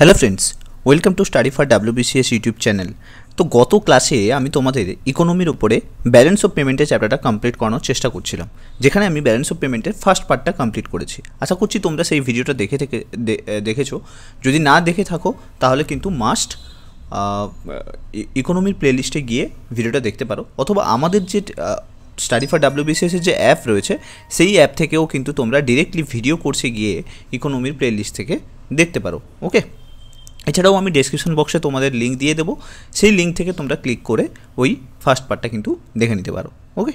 Hello friends, welcome to study for WBCS YouTube channel. তো গত ক্লাসে আমি তোমাদের ইকোনমির উপরে ব্যালেন্স অফ পেমেন্টের চ্যাপ্টারটা কমপ্লিট করানোর চেষ্টা করছিলাম, যেখানে আমি ব্যালেন্স অফ পেমেন্টের ফার্স্ট পার্টটা কমপ্লিট করেছি। আশা করছি তোমরা সেই ভিডিওটা দেখেছো। যদি না দেখে থাকো তাহলে কিন্তু মাস্ট ইকোনমির প্লেলিস্টে গিয়ে ভিডিওটা দেখতে পারো, অথবা আমাদের যে স্টাডি ফর WBCS যে অ্যাপ রয়েছে সেই অ্যাপ থেকেও কিন্তু তোমরা ডিরেক্টলি ভিডিও কোর্সে গিয়ে ইকোনমির প্লেলিস্ট থেকে দেখতে পারো। ওকে, এছাড়াও আমি ডেসক্রিপশন বক্সে তোমাদের লিঙ্ক দিয়ে দেবো, সেই লিঙ্ক থেকে তোমরা ক্লিক করে ওই ফার্স্ট পার্টটা কিন্তু দেখে নিতে পারো। ওকে,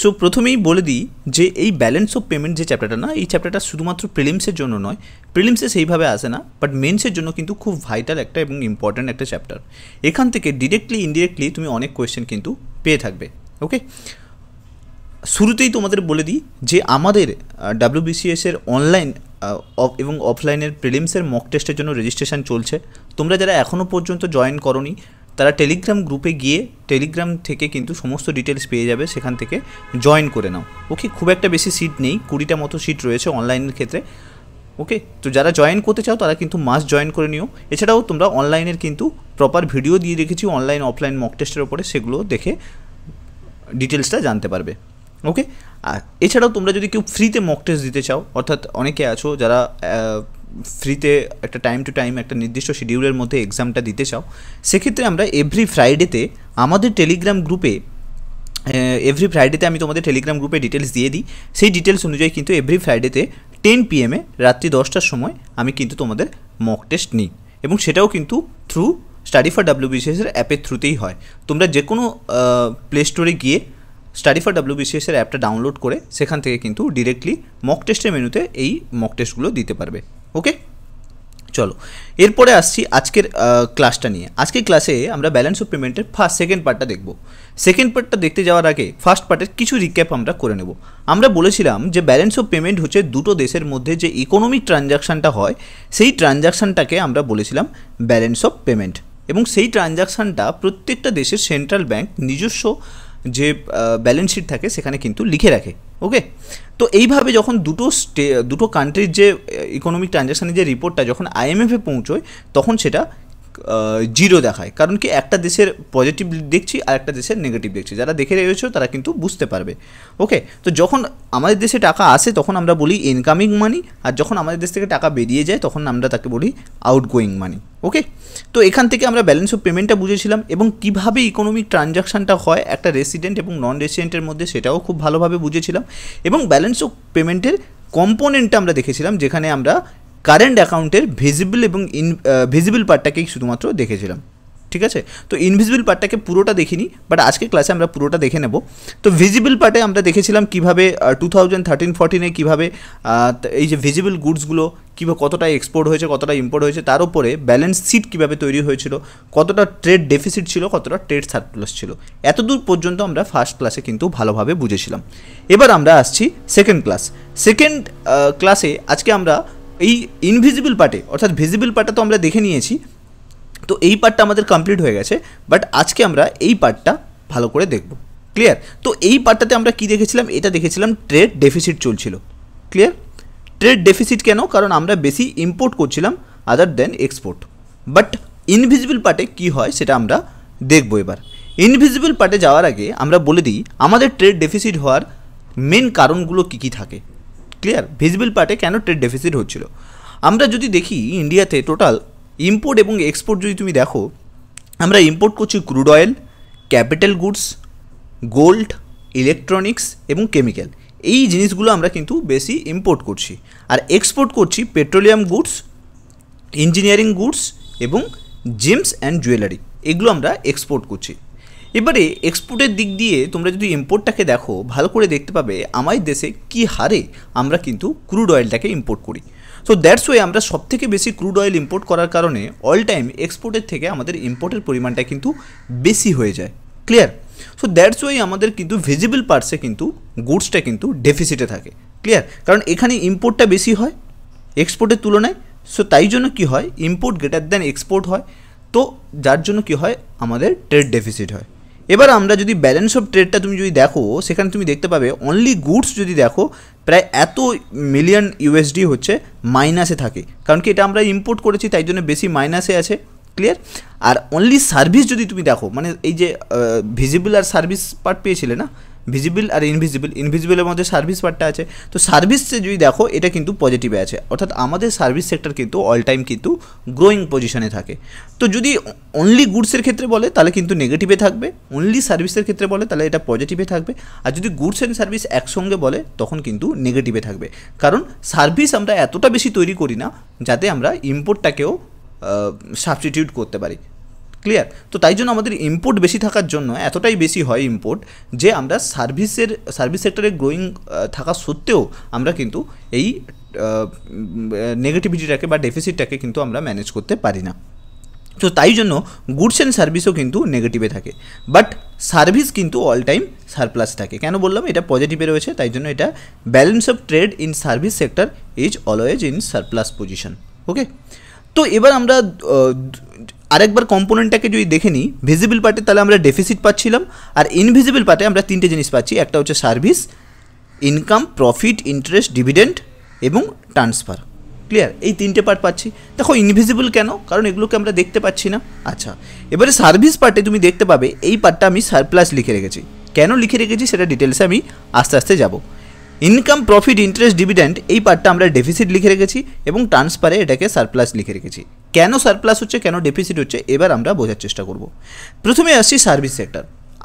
সো প্রথমেই বলে দিই যে এই ব্যালেন্স অফ পেমেন্ট যে চ্যাপ্টারটা না, এই চ্যাপ্টারটা শুধুমাত্র প্রিলিমসের জন্য নয়, প্রিলিমসে সেইভাবে আসে না, বাট মেন্সের জন্য কিন্তু খুব ভাইটাল একটা এবং ইম্পর্ট্যান্ট একটা চ্যাপ্টার। এখান থেকে ডিরেক্টলি ইনডিরেক্টলি তুমি অনেক কোয়েশ্চেন কিন্তু পেয়ে থাকবে। ওকে, শুরুতেই তোমাদের বলে দিই যে আমাদের WBCS এর অনলাইন এবং অফলাইনের প্রিলিমসের মক টেস্টের জন্য রেজিস্ট্রেশন চলছে। তোমরা যারা এখনও পর্যন্ত জয়েন করোনি তারা টেলিগ্রাম গ্রুপে গিয়ে টেলিগ্রাম থেকে কিন্তু সমস্ত ডিটেলস পেয়ে যাবে, সেখান থেকে জয়েন করে নাও। ওকে, খুব একটা বেশি সিট নেই, 20টা মতো সিট রয়েছে অনলাইনের ক্ষেত্রে। ওকে, তো যারা জয়েন করতে চাও তারা কিন্তু মাস্ট জয়েন করে নিও। এছাড়াও তোমরা অনলাইনের কিন্তু প্রপার ভিডিও দিয়ে রেখেছি অনলাইন অফলাইন মক টেস্টের ওপরে, সেগুলো দেখে ডিটেলসটা জানতে পারবে। ওকে, আর এছাড়াও তোমরা যদি কেউ ফ্রিতে মক টেস্ট দিতে চাও, অর্থাৎ অনেকে আছো যারা ফ্রিতে একটা টাইম টু টাইম একটা নির্দিষ্ট শিডিউলের মধ্যে এক্সামটা দিতে চাও, সেক্ষেত্রে আমরা এভরি ফ্রাইডেতে আমাদের টেলিগ্রাম গ্রুপে আমি তোমাদের টেলিগ্রাম গ্রুপে ডিটেলস দিয়ে দিই। সেই ডিটেলস অনুযায়ী কিন্তু এভরি ফ্রাইডেতে 10 PM রাত্রি 10টার সময় আমি কিন্তু তোমাদের মক টেস্ট নিই, এবং সেটাও কিন্তু থ্রু স্টাডি ফর WBCS এর অ্যাপের থ্রুতেই হয়। তোমরা যে কোনো প্লে স্টোরে গিয়ে স্টাডি ফর WBCS এর অ্যাপটা ডাউনলোড করে সেখান থেকে কিন্তু ডিরেক্টলি মক টেস্টের মেনুতে এই মক টেস্টগুলো দিতে পারবে। ওকে, চলো এরপরে আসছি আজকের ক্লাসটা নিয়ে। আজকের ক্লাসে আমরা ব্যালেন্স অফ পেমেন্টের সেকেন্ড পার্টটা দেখব। সেকেন্ড পার্টটা দেখতে যাওয়ার আগে ফার্স্ট পার্টের কিছু রিক্যাপ আমরা করে নেব। আমরা বলেছিলাম যে ব্যালেন্স অফ পেমেন্ট হচ্ছে দুটো দেশের মধ্যে যে ইকোনমিক ট্রানজাকশানটা হয়, সেই ট্রানজাকশানটাকে আমরা বলেছিলাম ব্যালেন্স অফ পেমেন্ট, এবং সেই ট্রানজাকশানটা প্রত্যেকটা দেশের সেন্ট্রাল ব্যাংক নিজস্ব যে ব্যালেন্স শিট থাকে সেখানে কিন্তু লিখে রাখে। ওকে, তো এইভাবে যখন দুটো কান্ট্রির যে ইকোনমিক ট্রানজাকশানের যে রিপোর্টটা যখন IMF-এ পৌঁছয় তখন সেটা জিরো দেখায়, কারণ কি একটা দেশের পজিটিভ দেখছি আর একটা দেশের নেগেটিভ দেখছি। যারা দেখে রয়েছে তারা কিন্তু বুঝতে পারবে। ওকে, তো যখন আমাদের দেশে টাকা আসে তখন আমরা বলি ইনকামিং মানি, আর যখন আমাদের দেশ থেকে টাকা বেরিয়ে যায় তখন আমরা তাকে বলি আউটগোয়িং মানি। ওকে, তো এখান থেকে আমরা ব্যালেন্স অফ পেমেন্টটা বুঝেছিলাম এবং কীভাবে ইকোনমিক ট্রানজাকশানটা হয় একটা রেসিডেন্ট এবং নন রেসিডেন্টের মধ্যে, সেটাও খুব ভালোভাবে বুঝেছিলাম। এবং ব্যালেন্স অফ পেমেন্টের কম্পোনেন্টটা আমরা দেখেছিলাম, যেখানে আমরা কারেন্ট অ্যাকাউন্টের ভিজিবল এবং ভিজিবল পার্টটাকেই শুধুমাত্র দেখেছিলাম। ঠিক আছে, তো ইনভিজিবল পার্টটাকে পুরোটা দেখিনি, বাট আজকে ক্লাসে আমরা পুরোটা দেখে নেব। তো ভিজিবল পার্টে আমরা দেখেছিলাম কীভাবে 2013-14 কীভাবে এই যে ভিজিবল গুডসগুলো কীভাবে কতটা এক্সপোর্ট হয়েছে কতটা ইম্পোর্ট হয়েছে, তার উপরে ব্যালেন্স শিট কীভাবে তৈরি হয়েছিল, কতটা ট্রেড ডেফিসিট ছিল কতটা ট্রেড সারপ্লাস ছিল। এতদূর পর্যন্ত আমরা ফার্স্ট ক্লাসে কিন্তু ভালোভাবে বুঝেছিলাম। এবার আমরা আসছি সেকেন্ড ক্লাস। সেকেন্ড ক্লাসে আজকে আমরা এই ইনভিজিবল পার্টে, অর্থাৎ ভিজিবল পার্টটা তো আমরা দেখে নিয়েছি, তো এই পার্টটা আমাদের কমপ্লিট হয়ে গেছে, বাট আজকে আমরা এই পার্টটা ভালো করে দেখব। ক্লিয়ার? তো এই পার্টটাতে আমরা কি দেখেছিলাম, এটা দেখেছিলাম ট্রেড ডেফিসিট চলছিল। ক্লিয়ার? ট্রেড ডেফিসিট কেন? কারণ আমরা বেশি ইম্পোর্ট করছিলাম other than export. But invisible পার্টে কি হয় সেটা আমরা দেখব। এবার ইনভিজিবল পার্টে যাওয়ার আগে আমরা বলে দিই আমাদের ট্রেড ডেফিসিট হওয়ার মেন কারণগুলো কী কী থাকে। ক্লিয়ার? ভিজিবল পার্টে কেন ট্রেড ডেফিসিট হচ্ছিল, আমরা যদি দেখি ইন্ডিয়াতে টোটাল ইম্পোর্ট এবং এক্সপোর্ট যদি তুমি দেখো, আমরা ইম্পোর্ট করছি crude oil, capital goods, gold, electronics এবং কেমিক্যাল, এই জিনিসগুলো আমরা কিন্তু বেশি ইম্পোর্ট করছি। আর এক্সপোর্ট করছি পেট্রোলিয়াম গুডস, ইঞ্জিনিয়ারিং গুডস এবং জেমস অ্যান্ড জুয়েলারি, এগুলো আমরা এক্সপোর্ট করছি। এবারে এক্সপোর্টের দিক দিয়ে তোমরা যদি ইম্পোর্টটাকে দেখো ভালো করে দেখতে পাবে আমাদের দেশে কি হারে আমরা কিন্তু ক্রুড অয়েলটাকে ইম্পোর্ট করি। সো দ্যাটস ওয়ে আমরা সবথেকে বেশি ক্রুড অয়েল ইম্পোর্ট করার কারণে অল টাইম এক্সপোর্টের থেকে আমাদের ইম্পোর্টের পরিমাণটা কিন্তু বেশি হয়ে যায়। ক্লিয়ার? সো দ্যাটস ওয়ে আমাদের কিন্তু ভিজিবল পার্টসে কিন্তু গুডসটা কিন্তু ডেফিসিটে থাকে। ক্লিয়ার? কারণ এখানে ইম্পোর্টটা বেশি হয় এক্সপোর্টের তুলনায়, সো তাই জন্য কী হয় ইম্পোর্ট গ্রেটার দ্যান এক্সপোর্ট হয়, তো যার জন্য কী হয় আমাদের ট্রেড ডেফিসিট হয়। এবার আমরা যদি ব্যালেন্স অফ ট্রেডটা তুমি যদি দেখো সেখানে তুমি দেখতে পাবে অনলি গুডস যদি দেখো প্রায় এত মিলিয়ন ইউএসডি হচ্ছে মাইনাসে থাকে কারণ কি এটা আমরা ইম্পোর্ট করেছি তাই জন্য বেশি মাইনাসে আছে ক্লিয়ার আর অনলি সার্ভিস যদি তুমি দেখো মানে এই যে ভিজিবল আর সার্ভিস পার্ট পেয়েছিলে না ভিজিবল আর ইনভিজিবল ইনভিজিবলের মধ্যে সার্ভিস পার্টটা আছে তো সার্ভিসে যদি দেখো এটা কিন্তু পজিটিভে আছে অর্থাৎ আমাদের সার্ভিস সেক্টর কিন্তু অল টাইম কিন্তু গ্রোয়িং পজিশনে থাকে তো যদি অনলি গুডসের ক্ষেত্রে বলে তাহলে কিন্তু নেগেটিভে থাকবে অনলি সার্ভিসের ক্ষেত্রে বলে তাহলে এটা পজিটিভে থাকবে আর যদি গুডস অ্যান্ড সার্ভিস একসঙ্গে বলে তখন কিন্তু নেগেটিভে থাকবে কারণ সার্ভিস আমরা এতটা বেশি তৈরি করি না যাতে আমরা ইম্পোর্টটাকেও সাবস্টিটিউট করতে পারি ক্লিয়ার তো তাই জন্য আমাদের ইম্পোর্ট বেশি থাকার জন্য এতটাই বেশি হয় ইম্পোর্ট যে আমরা সার্ভিস সেক্টরে গ্রোয়িং থাকা সত্ত্বেও আমরা কিন্তু এই নেগেটিভিটিটাকে বা ডেফিসিটটাকে কিন্তু আমরা ম্যানেজ করতে পারি না তো তাই জন্য গুডস অ্যান্ড সার্ভিসও কিন্তু নেগেটিভে থাকে বাট সার্ভিস কিন্তু অল টাইম সারপ্লাস থাকে কেন বললাম এটা পজিটিভে রয়েছে তাই জন্য এটা balance of trade in service sector is always in surplus position okay তো এবার আমরা আরেকবার কম্পোনেন্টটাকে যদি দেখে নিই ভিজিবল পার্টে তাহলে আমরা ডেফিসিট পাচ্ছিলাম আর ইনভিজিবল পার্টে আমরা তিনটে জিনিস পাচ্ছি একটা হচ্ছে service income profit interest dividend এবং ট্রান্সফার ক্লিয়ার এই তিনটে পার্ট পাচ্ছি দেখো ইনভিজিবল কেন কারণ এগুলোকে আমরা দেখতে পাচ্ছি না আচ্ছা এবারে সার্ভিস পার্টে তুমি দেখতে পাবে এই পার্টটা আমি সারপ্লাস লিখে রেখেছি কেন লিখে রেখেছি সেটা ডিটেলসে আমি আস্তে আস্তে যাব ইনকাম প্রফিট ইন্টারেস্ট ডিভিডেন্ড এই পার্টটা আমরা ডেফিসিট লিখে রেখেছি এবং ট্রান্সফারে এটাকে সারপ্লাস লিখে রেখেছি কেন সারপ্লাস হচ্ছে কেন ডেফিসিট হচ্ছে এবার আমরা বোঝার চেষ্টা করব প্রথমে আসছি সার্ভিস সেক্টর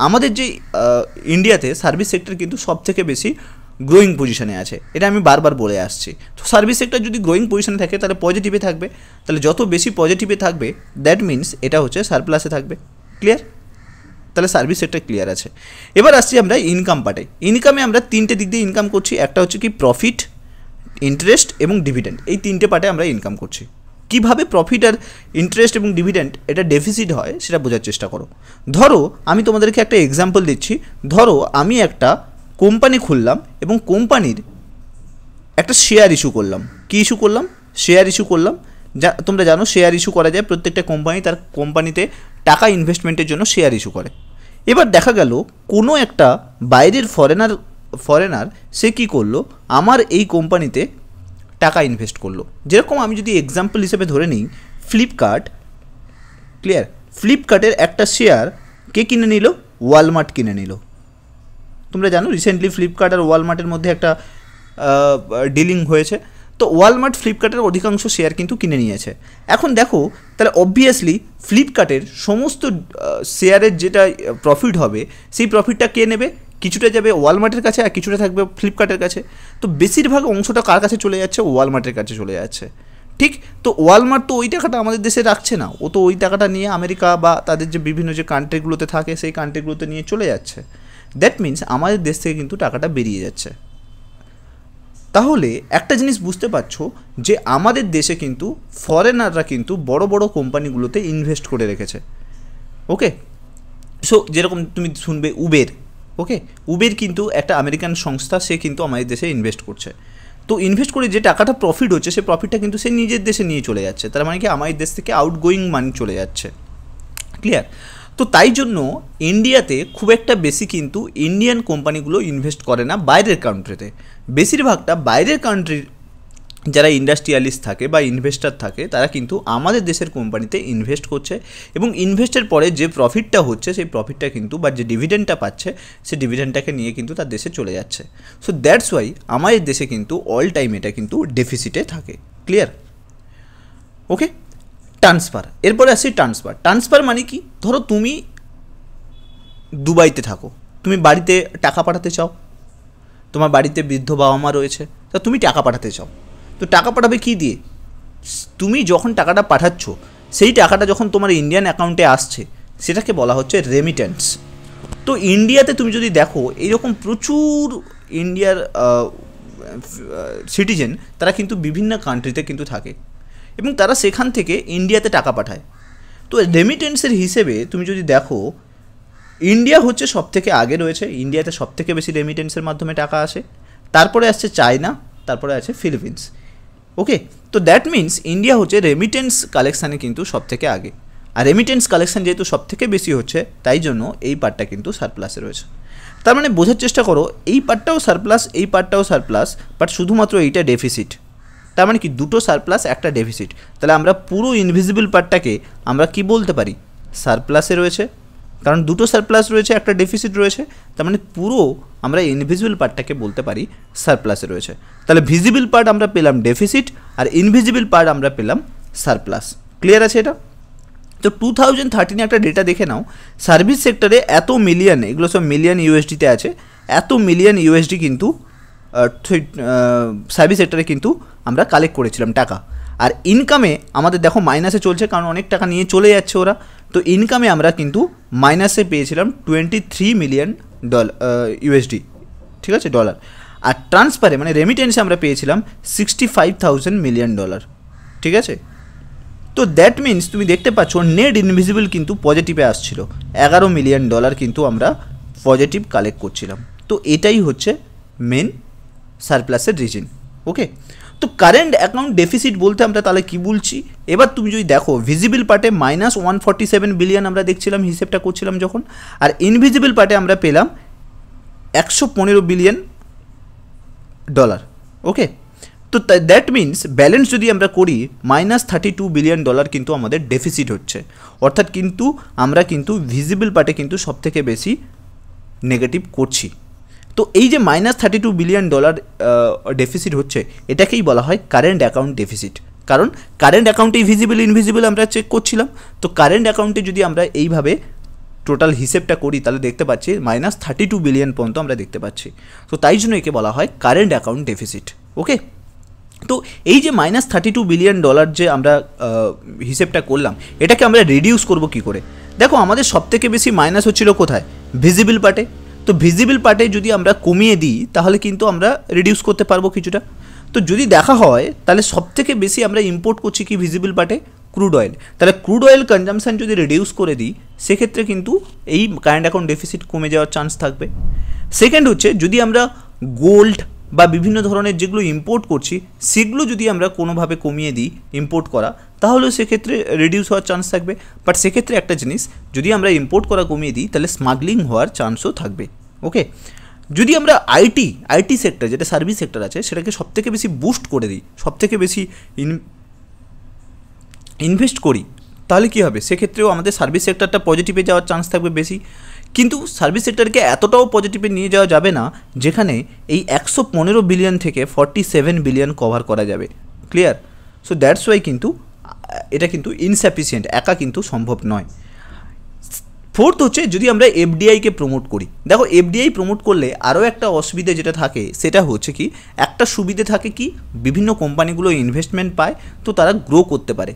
আমাদের যে ইন্ডিয়াতে সার্ভিস সেক্টর কিন্তু সবথেকে বেশি গ্রোয়িং পজিশনে আছে এটা আমি বারবার বলে আসছি তো সার্ভিস সেক্টর যদি গ্রোয়িং পজিশনে থাকে তাহলে পজিটিভে থাকবে তাহলে যত বেশি পজিটিভে থাকবে দ্যাট মিনস এটা হচ্ছে সারপ্লাসে থাকবে ক্লিয়ার তাহলে সার্ভিস সেক্টর ক্লিয়ার আছে এবার আসছি আমরা ইনকাম পার্টে ইনকামে আমরা তিনটে দিক দিয়ে ইনকাম করছি একটা হচ্ছে কি প্রফিট ইন্টারেস্ট এবং ডিভিডেন্ড এই তিনটে পার্টে আমরা ইনকাম করছি কীভাবে প্রফিট আর ইন্টারেস্ট এবং ডিভিডেন্ড এটা ডেফিসিট হয় সেটা বোঝার চেষ্টা করো ধরো আমি তোমাদেরকে একটা এক্সাম্পল দিচ্ছি ধরো আমি একটা কোম্পানি খুললাম এবং কোম্পানির একটা শেয়ার ইস্যু করলাম কী ইস্যু করলাম শেয়ার ইস্যু করলাম যা তোমরা জানো শেয়ার ইস্যু করা যায় প্রত্যেকটা কোম্পানি তার কোম্পানিতে টাকা ইনভেস্টমেন্টের জন্য শেয়ার ইস্যু করে এবার দেখা গেল কোনো একটা বাইরের ফরেনার সে কী করলো আমার এই কোম্পানিতে টাকা ইনভেস্ট করলো যেরকম আমি যদি এক্সাম্পল হিসেবে ধরে নিই ফ্লিপকার্ট ক্লিয়ার ফ্লিপকার্টের একটা শেয়ার কে কিনে নিল ওয়ালমার্ট কিনে নিল তোমরা জানো রিসেন্টলি ফ্লিপকার্ট আর ওয়ালমার্টের মধ্যে একটা ডিলিং হয়েছে তো ওয়ালমার্ট ফ্লিপকার্টের অধিকাংশ শেয়ার কিন্তু কিনে নিয়েছে এখন দেখো তাহলে অবভিয়াসলি ফ্লিপকার্টের সমস্ত শেয়ারের যেটা প্রফিট হবে সেই প্রফিটটা কে নেবে কিছুটা যাবে ওয়ালমার্টের কাছে আর কিছুটা থাকবে ফ্লিপকার্টের কাছে তো বেশিরভাগ অংশটা কার কাছে চলে যাচ্ছে ওয়ালমার্টের কাছে চলে যাচ্ছে ঠিক তো ওয়ালমার্ট তো ওই টাকাটা আমাদের দেশে রাখছে না ও তো ওই টাকাটা নিয়ে আমেরিকা বা তাদের যে বিভিন্ন যে কান্ট্রিগুলোতে থাকে সেই কান্ট্রিগুলোতে নিয়ে চলে যাচ্ছে দ্যাট মিনস আমাদের দেশ থেকে কিন্তু টাকাটা বেরিয়ে যাচ্ছে তাহলে একটা জিনিস বুঝতে পারছো যে আমাদের দেশে কিন্তু ফরেনাররা কিন্তু বড় বড় কোম্পানিগুলোতে ইনভেস্ট করে রেখেছে ওকে সো যেরকম তুমি শুনবে উবের ওকে উবের কিন্তু একটা আমেরিকান সংস্থা সে কিন্তু আমাদের দেশে ইনভেস্ট করছে তো ইনভেস্ট করে যে টাকাটা প্রফিট হচ্ছে সেই প্রফিটটা কিন্তু সে নিজের দেশে নিয়ে চলে যাচ্ছে তার মানে কি আমাদের দেশ থেকে আউটগোয়িং মানি চলে যাচ্ছে ক্লিয়ার তো তাই জন্য ইন্ডিয়াতে খুব একটা বেশি কিন্তু ইন্ডিয়ান কোম্পানিগুলো ইনভেস্ট করে না বাইরের কান্ট্রিতে বেশিরভাগটা বাইরের কান্ট্রির যারা ইন্ডাস্ট্রিয়ালিস্ট থাকে বা ইনভেস্টার থাকে তারা কিন্তু আমাদের দেশের কোম্পানিতে ইনভেস্ট করছে এবং ইনভেস্টের পরে যে প্রফিটটা হচ্ছে সেই প্রফিটটা কিন্তু বা যে ডিভিডেন্ডটা পাচ্ছে সেই ডিভিডেন্ডটাকে নিয়ে কিন্তু তার দেশে চলে যাচ্ছে সো দ্যাটস ওয়াই আমাদের দেশে কিন্তু অল টাইম এটা কিন্তু ডেফিসিটে থাকে ক্লিয়ার ওকে ট্রান্সফার এরপরে আসি ট্রান্সফার ট্রান্সফার মানে কি ধরো তুমি দুবাইতে থাকো তুমি বাড়িতে টাকা পাঠাতে চাও তোমার বাড়িতে বৃদ্ধ বাবা মা রয়েছে তা তুমি টাকা পাঠাতে চাও তো টাকা পাঠাবে কী দিয়ে তুমি যখন টাকাটা পাঠাচ্ছ সেই টাকাটা যখন তোমার ইন্ডিয়ান অ্যাকাউন্টে আসছে সেটাকে বলা হচ্ছে রেমিটেন্স তো ইন্ডিয়াতে তুমি যদি দেখো এইরকম প্রচুর ইন্ডিয়ার সিটিজেন তারা কিন্তু বিভিন্ন কান্ট্রিতে কিন্তু থাকে এবং তারা সেখান থেকে ইন্ডিয়াতে টাকা পাঠায় তো রেমিটেন্সের হিসেবে তুমি যদি দেখো ইন্ডিয়া হচ্ছে সবথেকে আগে রয়েছে ইন্ডিয়াতে সবথেকে বেশি রেমিটেন্সের মাধ্যমে টাকা আসে তারপরে আসছে চায়না তারপরে আছে ফিলিপিন্স ওকে তো দ্যাট মিনস ইন্ডিয়া হচ্ছে রেমিটেন্স কালেকশানে কিন্তু সবথেকে আগে আর রেমিটেন্স কালেকশন যেহেতু সবথেকে বেশি হচ্ছে তাই জন্য এই পার্টটা কিন্তু সারপ্লাসে রয়েছে। তার মানে বোঝার চেষ্টা করো এই পার্টটাও সারপ্লাস, এই পার্টটাও সারপ্লাস, বাট শুধুমাত্র এইটা ডেফিসিট। তার মানে কি দুটো সারপ্লাস একটা ডেফিসিট। তাহলে আমরা পুরো ইনভিজিবল পার্টটাকে আমরা কি বলতে পারি? সারপ্লাসে রয়েছে, কারণ দুটো সারপ্লাস রয়েছে একটা ডেফিসিট রয়েছে। তার মানে পুরো আমরা ইনভিজিবল পার্টটাকে বলতে পারি সারপ্লাসে রয়েছে। তাহলে ভিজিবল পার্ট আমরা পেলাম ডেফিসিট আর ইনভিজিবল পার্ট আমরা পেলাম সারপ্লাস। ক্লিয়ার আছে এটা? তো 2013 একটা ডেটা দেখে নাও, সার্ভিস সেক্টরে এত মিলিয়ন, এগুলো সব মিলিয়ন ইউএসডিতে আছে, এত মিলিয়ন ইউএসডি কিন্তু সার্ভিস সেক্টরে কিন্তু আমরা কালেক্ট করেছিলাম টাকা। আর ইনকামে আমাদের দেখো মাইনাসে চলছে, কারণ অনেক টাকা নিয়ে চলে যাচ্ছে ওরা। তো ইনকামে আমরা কিন্তু মাইনাসে পেয়েছিলাম $23 মিলিয়ন, ঠিক আছে, ডলার। আর ট্রান্সফারে মানে রেমিটেন্সে আমরা পেয়েছিলাম $65,000 মিলিয়ন, ঠিক আছে। তো দ্যাট মিনস তুমি দেখতে পাচ্ছ নেট ইনভিজিবল কিন্তু পজিটিভে আসছিল, $11 মিলিয়ন কিন্তু আমরা পজিটিভ কালেক্ট করছিলাম। তো এটাই হচ্ছে মেন সারপ্লাসের রিজন। ওকে, তো কারেন্ট অ্যাকাউন্ট ডেফিসিট বলতে আমরা তাহলে কী বলছি? এবার তুমি যদি দেখো ভিজিবল পার্টে -147 বিলিয়ন আমরা দেখছিলাম, হিসেবটা করছিলাম যখন, আর ইনভিজিবল পার্টে আমরা পেলাম $115 বিলিয়ন। ওকে, তো দ্যাট মিনস ব্যালেন্স যদি আমরা করি -$32 বিলিয়ন কিন্তু আমাদের ডেফিসিট হচ্ছে। অর্থাৎ কিন্তু আমরা কিন্তু ভিজিবল পার্টে কিন্তু সবথেকে বেশি নেগেটিভ করছি। তো এই যে -$32 বিলিয়ন ডেফিসিট হচ্ছে এটাকেই বলা হয় কারেন্ট অ্যাকাউন্ট ডেফিসিট, কারণ কারেন্ট অ্যাকাউন্টেই ভিজিবল ইনভিজিবল আমরা চেক করছিলাম। তো কারেন্ট অ্যাকাউন্টে যদি আমরা এইভাবে টোটাল হিসেবটা করি তাহলে দেখতে পাচ্ছি -$32 বিলিয়ন পর্যন্ত আমরা দেখতে পাচ্ছি। তো তাই জন্য একে বলা হয় কারেন্ট অ্যাকাউন্ট ডেফিসিট। ওকে, তো এই যে -$32 বিলিয়ন যে আমরা হিসেবটা করলাম এটাকে আমরা রিডিউস করব কি করে? দেখো আমাদের সবথেকে বেশি মাইনাস হচ্ছিল কোথায়? ভিজিবল পার্টে। তো ভিজিবল পার্টে যদি আমরা কমিয়ে দিই তাহলে কিন্তু আমরা রিডিউস করতে পারবো কিছুটা। তো যদি দেখা হয় তাহলে সবথেকে বেশি আমরা ইম্পোর্ট করছি কি ভিজিবল পার্টে? Crude oil. তাহলে ক্রুড অয়েল কনজাম্পশান যদি রিডিউস করে দিই সেক্ষেত্রে কিন্তু এই কারেন্ট অ্যাকাউন্ট ডেফিসিট কমে যাওয়ার চান্স থাকবে। সেকেন্ড হচ্ছে যদি আমরা গোল্ড বা বিভিন্ন ধরনের যেগুলো ইম্পোর্ট করছি সেগুলো যদি আমরা কোনোভাবে কমিয়ে দিই ইম্পোর্ট করা, তাহলেও সেক্ষেত্রে রিডিউস হওয়ার চান্স থাকবে। বাট সেক্ষেত্রে একটা জিনিস, যদি আমরা ইম্পোর্ট করা কমিয়ে দিই তাহলে স্মাগলিং হওয়ার চান্সও থাকবে। ওকে, যদি আমরা আইটি সেক্টর যেটা সার্ভিস সেক্টর আছে সেটাকে সবথেকে বেশি বুস্ট করে দিই, সবথেকে বেশি ইনভেস্ট করি, তাহলে কী হবে? সেক্ষেত্রেও আমাদের সার্ভিস সেক্টরটা পজিটিভে যাওয়ার চান্স থাকবে বেশি। কিন্তু সার্ভিস সেক্টরকে এতটাও পজিটিভে নিয়ে যাওয়া যাবে না যেখানে এই $115 বিলিয়ন থেকে $47 বিলিয়ন কভার করা যাবে। ক্লিয়ার? সো দ্যাটস ওয়াই কিন্তু এটা কিন্তু ইনসাফিসিয়েন্ট, একা কিন্তু সম্ভব নয়। ফোর্থ হচ্ছে যদি আমরা এফডিআইকে প্রমোট করি। দেখো এফডিআই প্রমোট করলে আরও একটা অসুবিধা যেটা থাকে সেটা হচ্ছে কি, একটা সুবিধে থাকে কি বিভিন্ন কোম্পানিগুলো ইনভেস্টমেন্ট পায়, তো তারা গ্রো করতে পারে।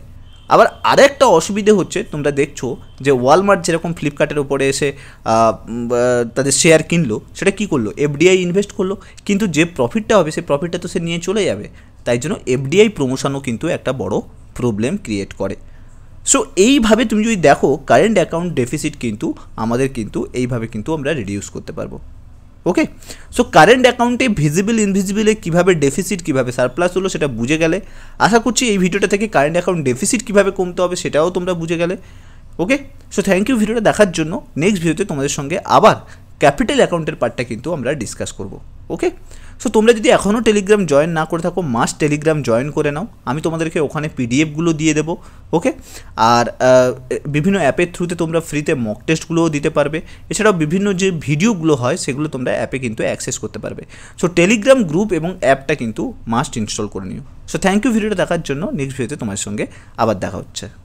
আবার আরেকটা অসুবিধে হচ্ছে তোমরা দেখছো যে ওয়ালমার্ট যেরকম ফ্লিপকার্টের ওপরে এসে তাদের শেয়ার কিনলো, সেটা কি করলো? এফডিআই ইনভেস্ট করলো, কিন্তু যে প্রফিটটা হবে সেই প্রফিটটা তো সে নিয়ে চলে যাবে। তাই জন্য এফডিআই প্রমোশনও কিন্তু একটা বড় প্রবলেম ক্রিয়েট করে। সো এইভাবে তুমি যদি দেখো কারেন্ট অ্যাকাউন্ট ডেফিসিট কিন্তু আমাদের কিন্তু এইভাবে কিন্তু আমরা রিডিউস করতে পারবো। ওকে, সো কারেন্ট অ্যাকাউন্টে ভিজিবল ইনভিজিবলে কীভাবে ডেফিসিট কীভাবে সারপ্লাস হলো সেটা বুঝে গেলে। আশা করছি এই ভিডিওটা থেকে কারেন্ট অ্যাকাউন্ট ডেফিসিট কীভাবে কমতে হবে সেটাও তোমরা বুঝে গেলে। ওকে, সো থ্যাংক ইউ ভিডিওটা দেখার জন্য। নেক্সট ভিডিওতে তোমাদের সঙ্গে আবার ক্যাপিটাল অ্যাকাউন্টের পার্টটা কিন্তু আমরা ডিসকাস করব। ওকে, সো তোমরা যদি এখনও টেলিগ্রাম জয়েন না করে থাকো মাস্ট টেলিগ্রাম জয়েন করে নাও, আমি তোমাদেরকে ওখানে পিডিএফগুলো দিয়ে দেবো। ওকে, আর বিভিন্ন অ্যাপের থ্রুতে তোমরা ফ্রিতে মক টেস্টগুলোও দিতে পারবে, এছাড়াও বিভিন্ন যে ভিডিওগুলো হয় সেগুলো তোমরা অ্যাপে কিন্তু অ্যাক্সেস করতে পারবে। সো টেলিগ্রাম গ্রুপ এবং অ্যাপটা কিন্তু মাস্ট ইনস্টল করে নিও। সো থ্যাংক ইউ ভিডিওটা দেখার জন্য। নেক্সট ভিডিওতে তোমার সঙ্গে আবার দেখা হচ্ছে।